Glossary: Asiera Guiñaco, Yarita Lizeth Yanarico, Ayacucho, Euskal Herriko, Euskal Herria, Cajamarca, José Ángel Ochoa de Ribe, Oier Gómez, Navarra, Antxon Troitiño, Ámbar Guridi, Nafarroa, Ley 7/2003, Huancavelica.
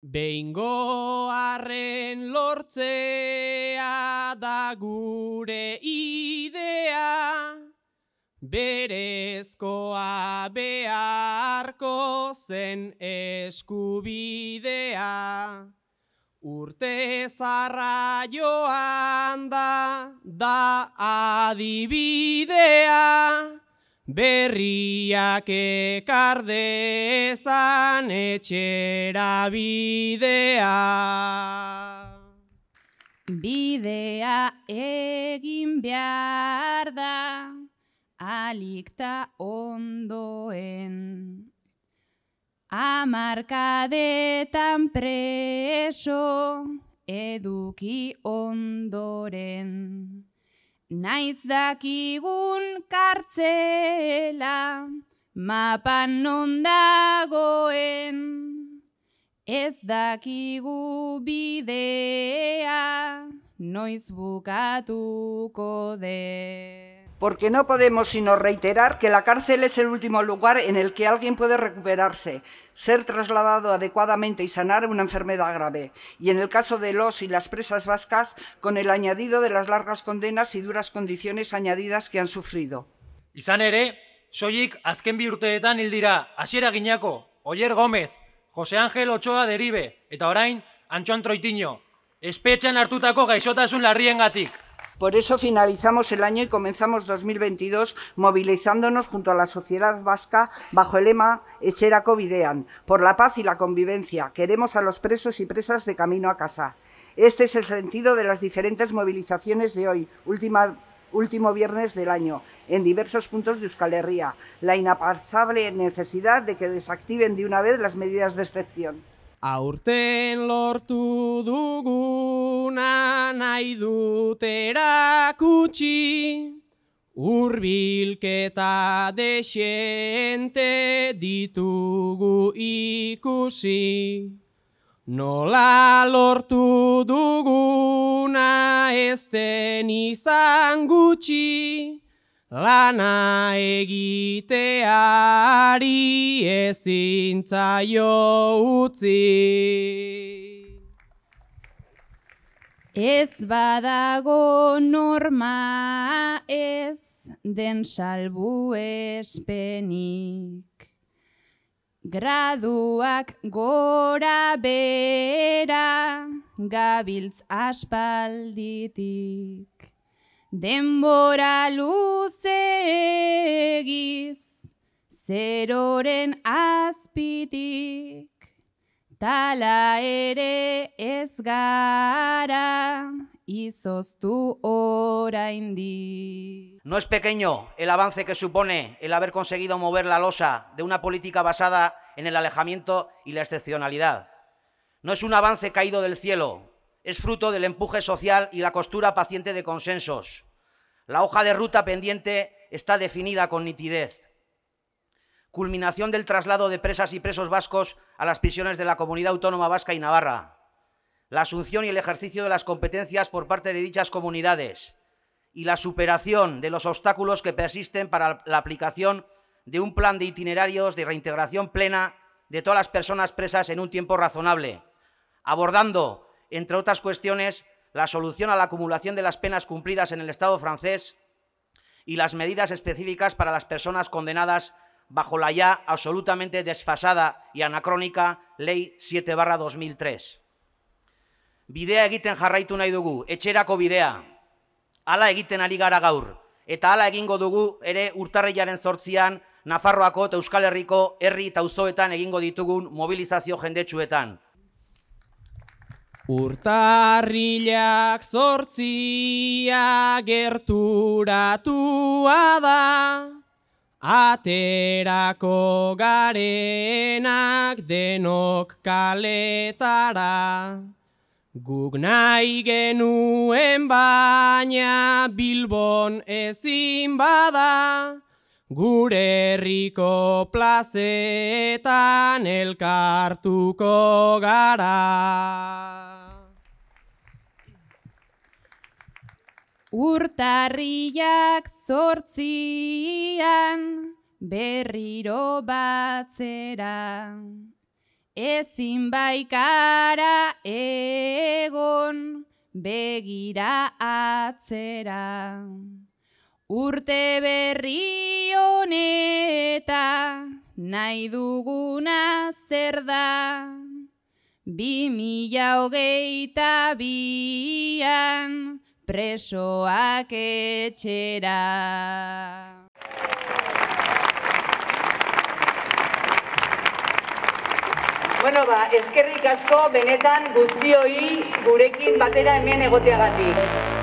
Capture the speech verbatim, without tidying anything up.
Behingo arren lortzea da gure idea, berezkoa beharko zen eskubidea. Urte zarra joan da, da adibidea, berriak ekar dezan etxera bidea. Bidea egin behar da, alik ta ondoen. Hamarkadetan preso eduki ondoren. Naiz dakigun kartzela mapan non dagoen. Ez dakigu bidea noiz bukatuko den. Porque no podemos sino reiterar que la cárcel es el último lugar en el que alguien puede recuperarse, ser trasladado adecuadamente y sanar una enfermedad grave. Y en el caso de los y las presas vascas, con el añadido de las largas condenas y duras condiciones añadidas que han sufrido. Izan ere, soilik azken bi urteetan hil dira Asiera Guiñaco, Oier Gómez, José Ángel Ochoa de Ribe, eta orain Antxon Troitiño, espetxean hartutako gaixotasun larriengatik. Por eso finalizamos el año y comenzamos dos mil veintidós movilizándonos junto a la sociedad vasca bajo el lema Etxerako Bidean, por la paz y la convivencia. Queremos a los presos y presas de camino a casa. Este es el sentido de las diferentes movilizaciones de hoy, última, último viernes del año, en diversos puntos de Euskal Herria. La inapazable necesidad de que desactiven de una vez las medidas de excepción. Aurten lortu duguna nahi dut erakutsi, hurbilketa desente ditugu ikusi. Nola lortu duguna ez den izan gutxi, lana egiteari ezin zaio utzi. Ez badago norma ez den salbuespenik. Graduak gora bera gabiltz aspalditik. Denbora luze egiz, zeroren azpitik. Tala ere ez gara, izoztu oraindik. No es pequeño el avance que supone el haber conseguido mover la losa de una política basada en el alejamiento y la excepcionalidad. No es un avance caído del cielo. Es fruto del empuje social y la costura paciente de consensos. La hoja de ruta pendiente está definida con nitidez. Culminación del traslado de presas y presos vascos a las prisiones de la Comunidad Autónoma Vasca y Navarra. La asunción y el ejercicio de las competencias por parte de dichas comunidades. Y la superación de los obstáculos que persisten para la aplicación de un plan de itinerarios de reintegración plena de todas las personas presas en un tiempo razonable. Abordando, entre otras cuestiones, la solución a la acumulación de las penas cumplidas en el Estado francés y las medidas específicas para las personas condenadas bajo la ya absolutamente desfasada y anacrónica Ley siete barra dos mil tres. Bidea egiten jarraitu nahi dugu, etxerako bidea. Hala egiten ari gara gaur, eta hala egingo dugu ere urtarrilaren zortzian Nafarroako eta Euskal Herriko herri eta auzoetan egingo ditugun mobilizazio jendetsuetan. Urtarrilak zortzia gerturatua da, aterako garenak denok kaletara. Guk nahi genuen baina Bilbon ezin bada, gure herriko plazetan elkartuko gara. Urtarrilak zortzian berriro batzera, ezin baikara egon, begira atzera. Urte berri honeta, nahi duguna zer da. Bi mila hogeita bian, presoak etxera. Bueno, ba, eskerrik asko benetan guztioi gurekin batera hemen egoteagatik.